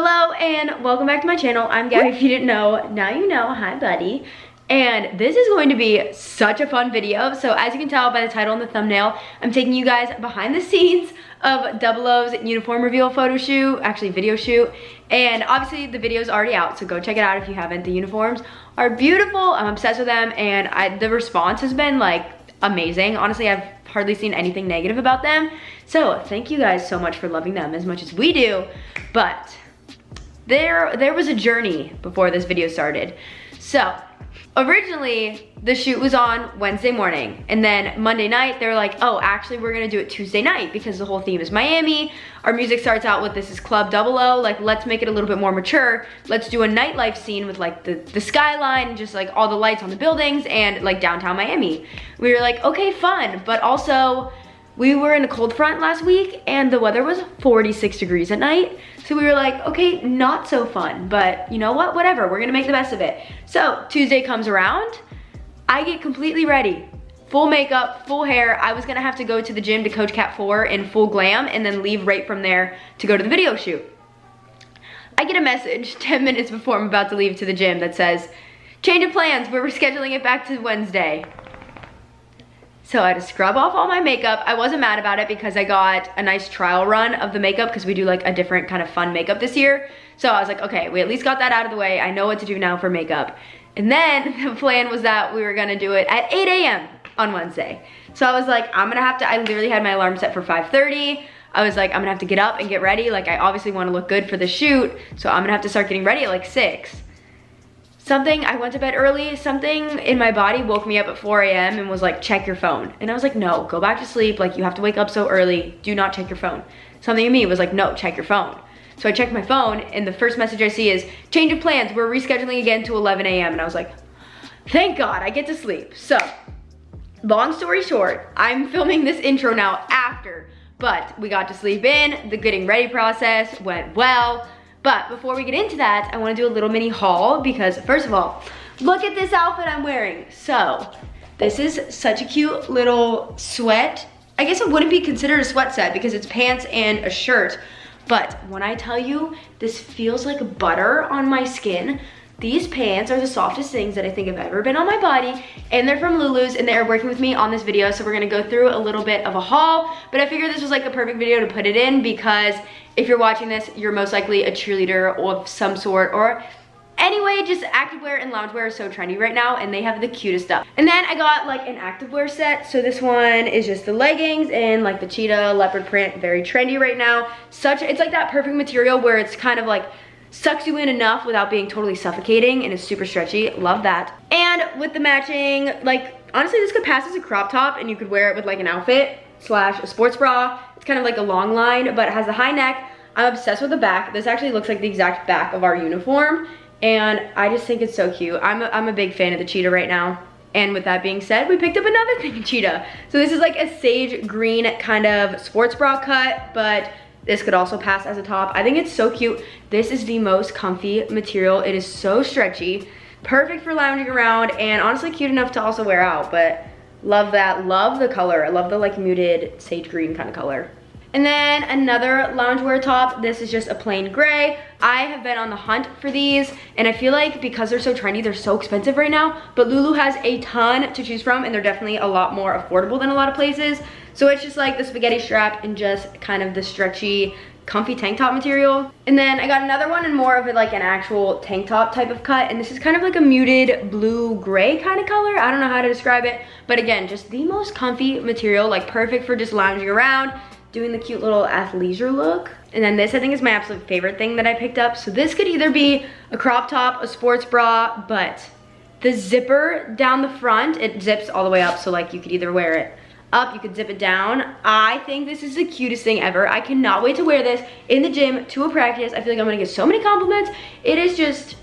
Hello and welcome back to my channel. I'm Gabby. If you didn't know, now you know. Hi buddy. And this is going to be such a fun video. So as you can tell by the title and the thumbnail, I'm taking you guys behind the scenes of Double O's uniform reveal photo shoot, actually video shoot. And obviously the video's already out, so go check it out if you haven't. The uniforms are beautiful. I'm obsessed with them, and the response has been like amazing. Honestly, I've hardly seen anything negative about them. So thank you guys so much for loving them as much as we do. But there was a journey before this video started. So originally, the shoot was on Wednesday morning, and then Monday night, they were like, oh, actually, we're gonna do it Tuesday night because the whole theme is Miami. Our music starts out with, this is Club Double O, like, let's make it a little bit more mature. Let's do a nightlife scene with, like, the skyline, just, like, all the lights on the buildings and, like, downtown Miami. We were like, okay, fun, but also, we were in a cold front last week, and the weather was 46 degrees at night. So we were like, okay, not so fun, but you know what, whatever, we're gonna make the best of it. So Tuesday comes around, I get completely ready. Full makeup, full hair. I was gonna have to go to the gym to Coach Cat 4 in full glam and then leave right from there to go to the video shoot. I get a message 10 minutes before I'm about to leave to the gym that says, change of plans, we're rescheduling it back to Wednesday. So I had to scrub off all my makeup. I wasn't mad about it because I got a nice trial run of the makeup because we do like a different kind of fun makeup this year. So I was like, okay, we at least got that out of the way. I know what to do now for makeup. And then the plan was that we were gonna do it at 8 a.m. on Wednesday. So I was like, I literally had my alarm set for 5:30. I was like, I'm gonna have to get up and get ready. Like I obviously wanna look good for the shoot. So I'm gonna have to start getting ready at like 6. I went to bed early, something in my body woke me up at 4 a.m. and was like, check your phone. And I was like, no, go back to sleep. Like, you have to wake up so early. Do not check your phone. Something in me was like, no, check your phone. So I checked my phone, and the first message I see is, change of plans. We're rescheduling again to 11 a.m. And I was like, thank God, I get to sleep. So, long story short, I'm filming this intro now after, but we got to sleep in. The getting ready process went well. But before we get into that, I want to do a little mini haul because first of all, look at this outfit I'm wearing. So this is such a cute little sweat. I guess it wouldn't be considered a sweat set because it's pants and a shirt. But when I tell you this feels like butter on my skin, these pants are the softest things that I think have ever been on my body. And they're from Lulu's, and they're working with me on this video. So we're going to go through a little bit of a haul. But I figured this was like a perfect video to put it in because if you're watching this, you're most likely a cheerleader of some sort, or anyway, just activewear and loungewear are so trendy right now, and they have the cutest stuff. And then I got like an activewear set. So this one is just the leggings and like the cheetah leopard print, very trendy right now. It's like that perfect material where it's kind of like sucks you in enough without being totally suffocating, and it's super stretchy. Love that. And with the matching, like honestly, this could pass as a crop top, and you could wear it with like an outfit slash a sports bra. It's kind of like a long line, but it has a high neck. I'm obsessed with the back. This actually looks like the exact back of our uniform, and I just think it's so cute. I'm a big fan of the cheetah right now. And with that being said, we picked up another thing, cheetah. So this is like a sage green kind of sports bra cut, but this could also pass as a top. I think it's so cute. This is the most comfy material. It is so stretchy, perfect for lounging around, and honestly cute enough to also wear out, but love that. Love the color. I love the like muted sage green kind of color. And then another loungewear top. This is just a plain gray. I have been on the hunt for these, and I feel like because they're so trendy, they're so expensive right now, but Lulu has a ton to choose from, and they're definitely a lot more affordable than a lot of places. So it's just like the spaghetti strap and just kind of the stretchy comfy tank top material. And then I got another one and more of it like an actual tank top type of cut, and this is kind of like a muted blue gray kind of color. I don't know how to describe it, but again, just the most comfy material, like perfect for just lounging around, doing the cute little athleisure look. And then this I think is my absolute favorite thing that I picked up. So this could either be a crop top, a sports bra, but the zipper down the front, it zips all the way up, so like you could either wear it up, you could zip it down. I think this is the cutest thing ever. I cannot wait to wear this in the gym to a practice. I feel like I'm gonna get so many compliments. It is just,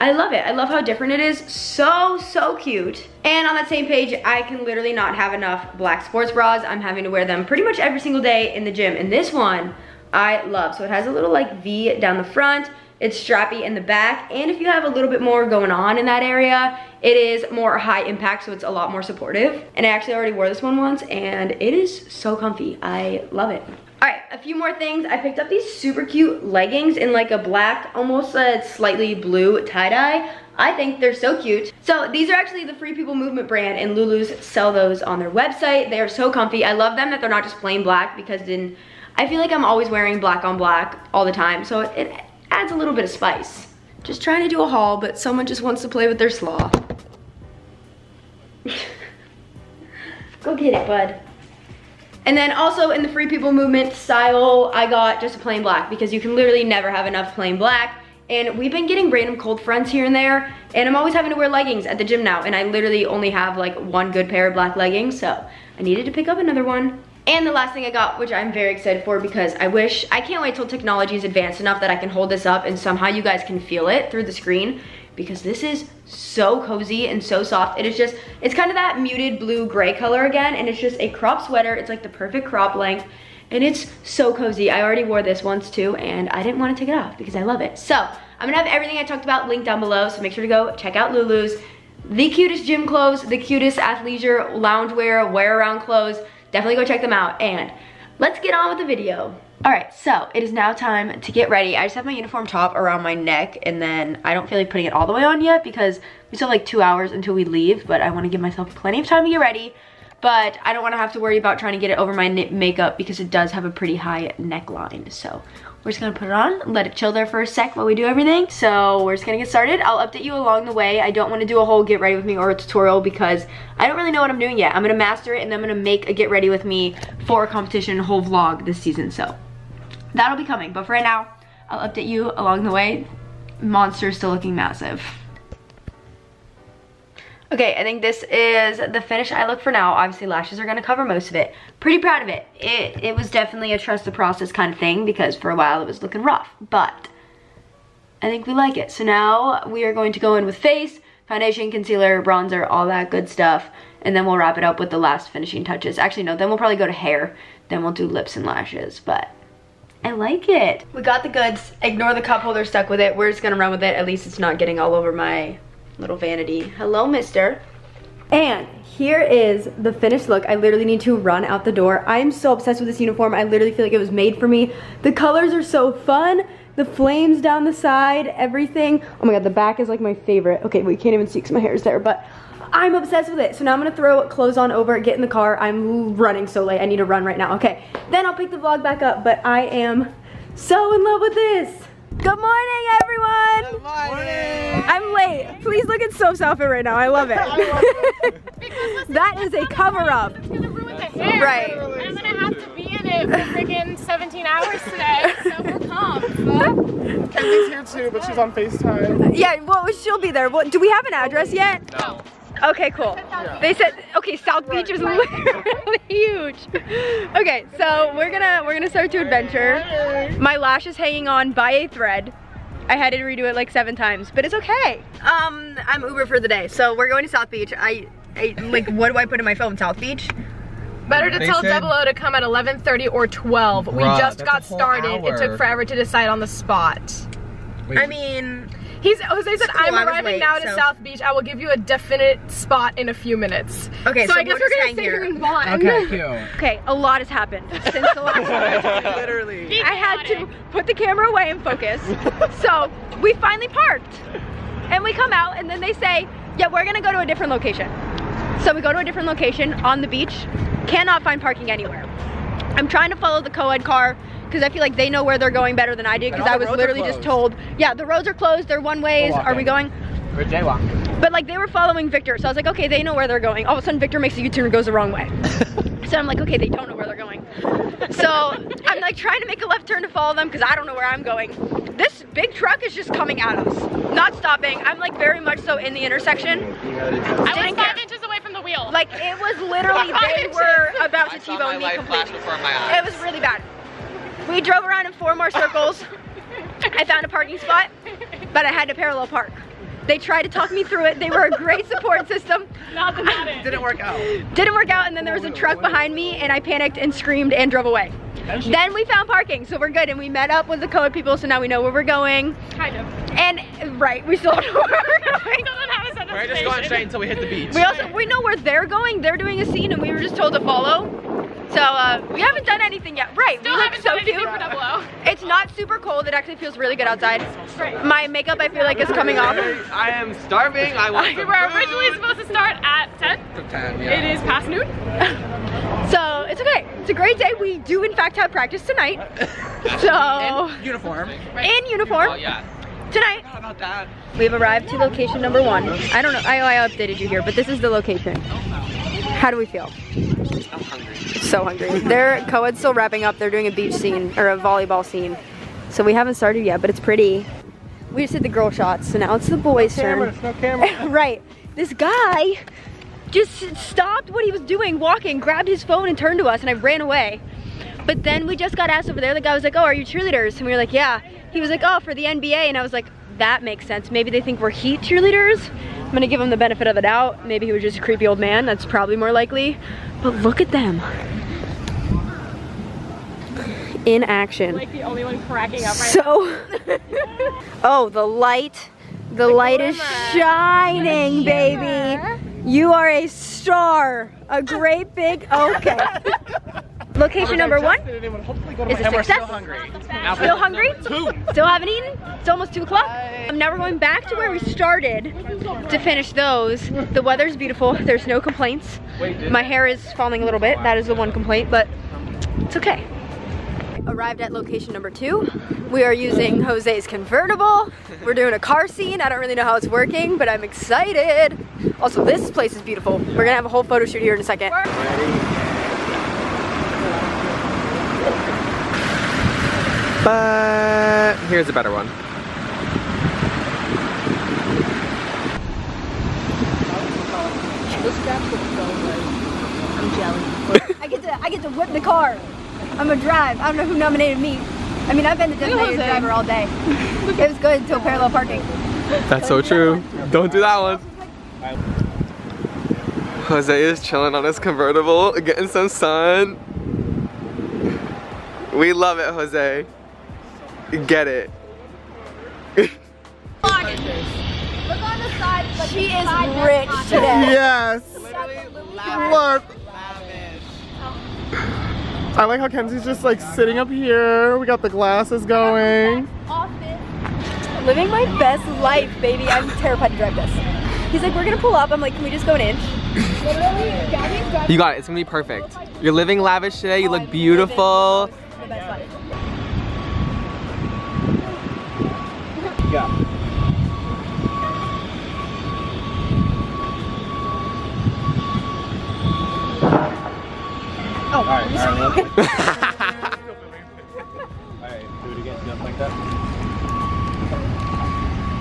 I love it. I love how different it is. So cute. And on that same page, I can literally not have enough black sports bras. I'm having to wear them pretty much every single day in the gym, and this one I love. So it has a little like V down the front. It's strappy in the back, and if you have a little bit more going on in that area, it is more high impact, so it's a lot more supportive. And I actually already wore this one once, and it is so comfy. I love it. Alright, a few more things. I picked up these super cute leggings in like a black, almost a slightly blue tie-dye. I think they're so cute. So these are actually the Free People Movement brand, and Lulu's sell those on their website. They are so comfy. I love them that they're not just plain black, because then I feel like I'm always wearing black on black all the time, so it adds a little bit of spice. Just trying to do a haul, but someone just wants to play with their slaw. Go get it, bud. And then also in the Free People Movement style, I got just a plain black, because you can literally never have enough plain black. And we've been getting random cold fronts here and there, and I'm always having to wear leggings at the gym now, and I literally only have like one good pair of black leggings, so I needed to pick up another one. And the last thing I got, which I'm very excited for, because I can't wait till technology is advanced enough that I can hold this up and somehow you guys can feel it through the screen, because this is so cozy and so soft. It is just, it's kind of that muted blue gray color again, and it's just a crop sweater. It's like the perfect crop length. And it's so cozy. I already wore this once too, and I didn't want to take it off because I love it. So I'm gonna have everything I talked about linked down below, so make sure to go check out Lulu's. The cutest gym clothes, the cutest athleisure, loungewear, wear-around clothes. Definitely go check them out, and let's get on with the video. Alright, so it is now time to get ready. I just have my uniform top around my neck, and then I don't feel like putting it all the way on yet because we still have like 2 hours until we leave, but I want to give myself plenty of time to get ready. But I don't want to have to worry about trying to get it over my makeup, because it does have a pretty high neckline. So we're just going to put it on, let it chill there for a sec while we do everything. So we're just going to get started. I'll update you along the way. I don't want to do a whole get ready with me or a tutorial because I don't really know what I'm doing yet. I'm going to master it, and then I'm going to make a get ready with me for a competition whole vlog this season. So that'll be coming. But for right now, I'll update you along the way. Monster's still looking massive. Okay, I think this is the finished eye look for now. Obviously, lashes are going to cover most of it. Pretty proud of it. It was definitely a trust the process kind of thing, because for a while it was looking rough, but I think we like it. So now we are going to go in with face, foundation, concealer, bronzer, all that good stuff, and then we'll wrap it up with the last finishing touches. Actually, no, then we'll probably go to hair. Then we'll do lips and lashes, but I like it. We got the goods. Ignore the cup holder stuck with it. We're just going to run with it. At least it's not getting all over my little vanity. Hello, mister. And here is the finished look. I literally need to run out the door. I am so obsessed with this uniform. I literally feel like it was made for me. The colors are so fun. The flames down the side, everything. Oh my god, the back is like my favorite. Okay, well, you can't even see because my hair is there, but I'm obsessed with it. So now I'm gonna throw clothes on over, get in the car. I'm running so late. I need to run right now. Okay, then I'll pick the vlog back up, but I am so in love with this. Good morning, everyone! Good morning! I'm late. Please look at Soap's outfit right now. I love it. That is a cover-up. It's gonna ruin the hair. Right. I'm gonna have to be in it for freaking 17 hours today, so we'll come. Kenzie's here too, but she's on FaceTime. Yeah, well, she'll be there. Well, do we have an address yet? No. Okay, cool. Yeah. They said, okay, South Beach is literally huge. Okay, so we're gonna start to adventure. My lash is hanging on by a thread. I had to redo it like 7 times, but it's okay. I'm Uber for the day, so we're going to South Beach. I like, what do I put in my phone? South Beach? Better to tell Double O to come at 11:30 or 12. Bruh, we just got started. It took forever to decide on the spot. Wait. I mean, Jose said, I'm arriving now to South Beach. I will give you a definite spot in a few minutes. Okay, so I guess we're going to stay here in Vaughn. Okay, cute. Okay, a lot has happened since the last time. Literally. I had to put the camera away and focus. So we finally parked. And we come out, and then they say, yeah, we're going to go to a different location. So we go to a different location on the beach. Cannot find parking anywhere. I'm trying to follow the co-ed car, because I feel like they know where they're going better than I do, because I was literally just told, yeah, the roads are closed, they're one ways, are we going? We're jaywalking. But like, they were following Victor, so I was like, okay, they know where they're going. All of a sudden, Victor makes a U-turn and goes the wrong way. So I'm like, okay, they don't know where they're going. So I'm like trying to make a left turn to follow them, because I don't know where I'm going. This big truck is just coming at us, not stopping. I'm like very much so in the intersection. I was 5 inches away from the wheel. Like, it was literally, they were about to T-bone me completely. It was really bad. We drove around in 4 more circles. I found a parking spot, but I had to parallel park. They tried to talk me through it. They were a great support system. Didn't work out. Didn't work out, and then there was a truck behind me, and I panicked and screamed and drove away. Then we found parking, so we're good, and we met up with the co-ed people, so now we know where we're going. Kind of. And, right, we still know where we're going. We're just going straight until we hit the beach. We know where they're going. They're doing a scene, and we were just told to follow. So we haven't done anything yet. Right, still we look so cute. For Double O. It's not super cold. It actually feels really good outside. Right. My makeup, I feel like, is coming off. I am starving. I want some food. We were originally supposed to start at 10. 10, yeah. It is past noon. So it's okay. It's a great day. We do, in fact, have practice tonight. So in uniform. Right. In uniform. Oh, yeah. Tonight. How about that? We've arrived to location number 1. I don't know. I updated you here, but this is the location. How do we feel? I'm hungry. So hungry. Their co-ed's still wrapping up. They're doing a beach scene or a volleyball scene. So we haven't started yet, but it's pretty. We just did the girl shots, so now it's the boys' turn. No camera. Right. This guy just stopped what he was doing, walking, grabbed his phone and turned to us, and I ran away. But then we just got asked over there. The guy was like, "Oh, are you cheerleaders?" And we were like, "Yeah." He was like, "Oh, for the NBA." And I was like, that makes sense. Maybe they think we're Heat cheerleaders. I'm gonna give him the benefit of the doubt. Maybe he was just a creepy old man. That's probably more likely. But look at them. In action. Like the only one cracking up right now. Oh, the light is shining, baby. You are a star. A great big, okay. Location number 1 is a success. Still hungry? Still haven't eaten? It's almost 2 o'clock. Now we're going back to where we started to finish those. The weather's beautiful. There's no complaints. My hair is falling a little bit. That is the one complaint, but it's okay. Arrived at location number 2. We are using Jose's convertible. We're doing a car scene. I don't really know how it's working, but I'm excited. Also, this place is beautiful. We're gonna have a whole photo shoot here in a second. But here's a better one. This straps look so good. I'm jelly. I get to whip the car. I'm gonna drive. I don't know who nominated me. I mean, I've been the designated driver all day. It was good until parallel parking. That's so true. Don't do that one. Jose is chilling on his convertible, getting some sun. We love it, Jose. Get it. Look on the side, but she is rich today. Yes. Look. I like how Kenzie's just like sitting up here. We got the glasses going. Living my best life, baby. I'm terrified to drive this. He's like, we're gonna pull up. I'm like, can we just go an inch? You got it. It's gonna be perfect. You're living lavish today. You look beautiful. The best life. Yeah. Oh. All right. All right. Do it again. Jump like that.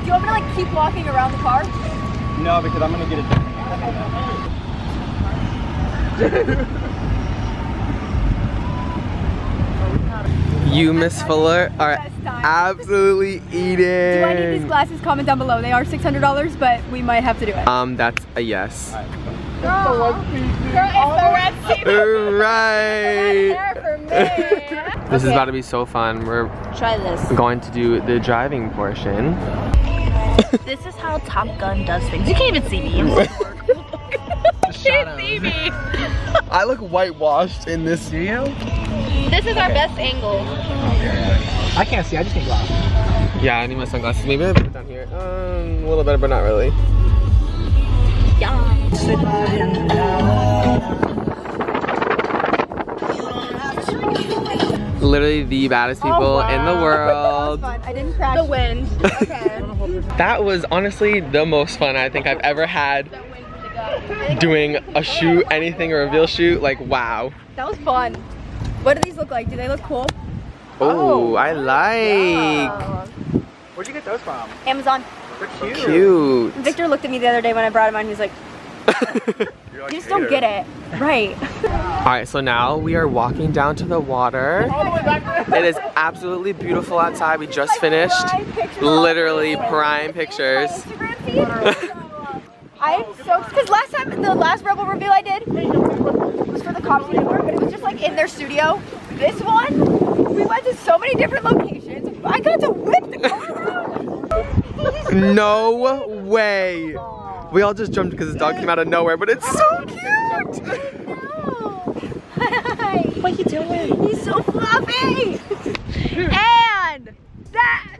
Do you want me to like keep walking around the car? No, because I'm gonna get it done. You, Miss Fuller, are absolutely eating. Do I need these glasses? Comment down below. They are $600, but we might have to do it. That's a yes. Right. This is about to be so fun. We're going to do the driving portion. This is how Top Gun does things. You can't even see me. You can't see me. I look whitewashed in this video. This is our best angle. I can't see. I just need glasses. Yeah, I need my sunglasses. Maybe I put it down here. A little better, but not really. Yeah. Literally the baddest people in the world. That was fun. I didn't crash. The wind. Okay. That was honestly the most fun I think I've ever had doing a shoot, anything, a reveal shoot. Like, wow. That was fun. What do these look like? Do they look cool? Oh, I like. Yeah. Where'd you get those from? Amazon. They're cute. Victor looked at me the other day when I brought him on. He's like, you just don't get it. Right. Alright, so now we are walking down to the water. It is absolutely beautiful outside. We just finished. Literally prime pictures. I am so, because last time, the last Rebel reveal I did was for the comedy tour, but it was just like in their studio. This one, we went to so many different locations. I got to whip the car around. No way. We all just jumped because this dog came out of nowhere, but it's so cute! Hi! What are you doing? He's so fluffy! And that!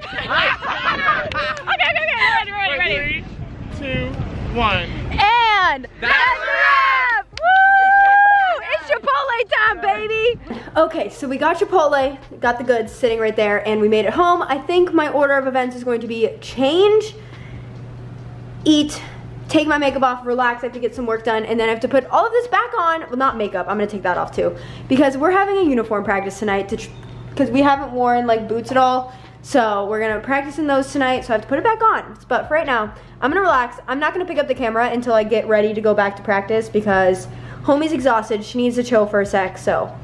Okay, ready. 3, 2, 1. And that's a wrap! Woo! It's Chipotle time, baby! Okay, so we got Chipotle, got the goods sitting right there, and we made it home. I think my order of events is going to be change, eat, take my makeup off, relax, I have to get some work done, and then I have to put all of this back on. Well, not makeup, I'm gonna take that off too, because we're having a uniform practice tonight because we haven't worn like boots at all, so we're gonna practice in those tonight, so I have to put it back on. But for right now, I'm gonna relax. I'm not gonna pick up the camera until I get ready to go back to practice because homie's exhausted, she needs to chill for a sec, so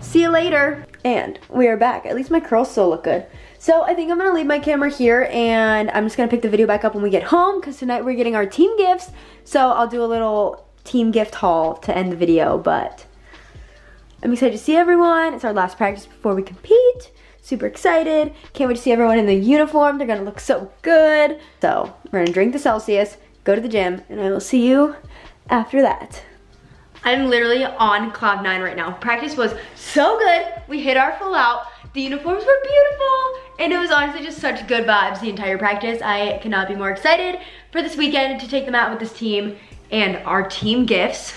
see you later. And we are back. At least my curls still look good. So I think I'm gonna leave my camera here and I'm just gonna pick the video back up when we get home because tonight we're getting our team gifts. So I'll do a little team gift haul to end the video, but I'm excited to see everyone. It's our last practice before we compete. Super excited. Can't wait to see everyone in the uniform. They're gonna look so good. So we're gonna drink the Celsius, go to the gym, and I will see you after that. I'm literally on cloud 9 right now. Practice was so good. We hit our full out. The uniforms were beautiful. And it was honestly just such good vibes the entire practice. I cannot be more excited for this weekend to take them out with this team and our team gifts.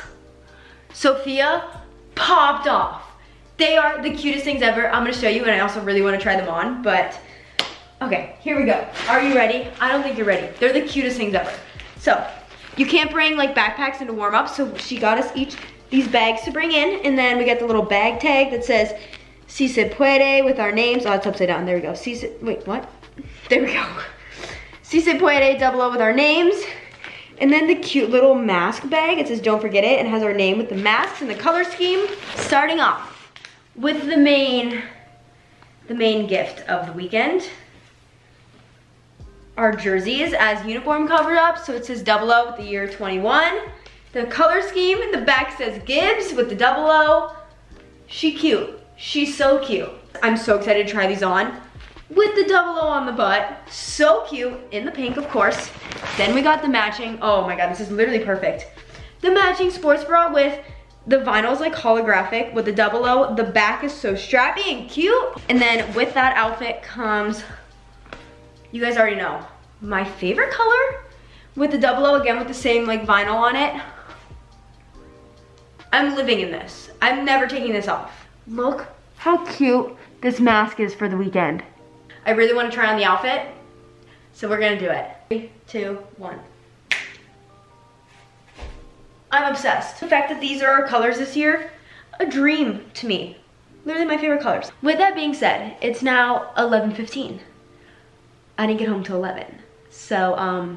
Sophia popped off. They are the cutest things ever. I'm gonna show you, and I also really wanna try them on, but okay, here we go. Are you ready? I don't think you're ready. They're the cutest things ever. So, you can't bring like backpacks into warm up, so she got us each these bags to bring in, and then we got the little bag tag that says Si se puede with our names. Oh, it's upside down. There we go. Si se, wait, what? There we go. Si se puede, double O with our names. And then the cute little mask bag. It says don't forget it and has our name with the masks and the color scheme. Starting off with the main gift of the weekend. Our jerseys as uniform cover up. So it says double O with the year 21. The color scheme in the back says Gibbs with the double O. She cute. She's so cute. I'm so excited to try these on with the double O on the butt. So cute in the pink, of course. Then we got the matching, oh my God, this is literally perfect. The matching sports bra with the vinyl's like holographic with the double O. The back is so strappy and cute. And then with that outfit comes, you guys already know, my favorite color with the double O again with the same like vinyl on it. I'm living in this. I'm never taking this off. Look how cute this mask is for the weekend. I really want to try on the outfit, so we're gonna do it. 3, 2, 1. I'm obsessed. The fact that these are our colors this year, a dream to me. Literally my favorite colors. With that being said, it's now 11:15. I didn't get home till 11. So,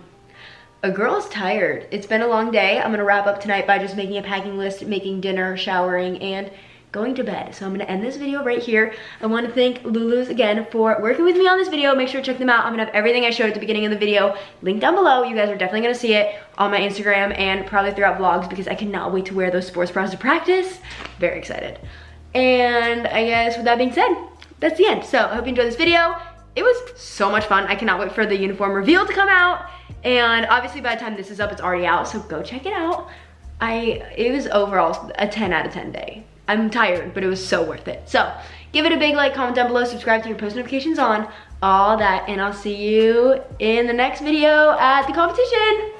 a girl is tired. It's been a long day. I'm gonna wrap up tonight by just making a packing list, making dinner, showering, and going to bed. So I'm gonna end this video right here. I want to thank Lulu's again for working with me on this video. Make sure to check them out. I'm gonna have everything I showed at the beginning of the video linked down below. You guys are definitely gonna see it on my Instagram and probably throughout vlogs because I cannot wait to wear those sports bras to practice. Very excited. And I guess with that being said, that's the end. So I hope you enjoyed this video. It was so much fun. I cannot wait for the uniform reveal to come out. And obviously by the time this is up, it's already out. So go check it out. It was overall a 10 out of 10 day. I'm tired, but it was so worth it. So, give it a big like, comment down below, subscribe to your post notifications on, all that, and I'll see you in the next video at the competition.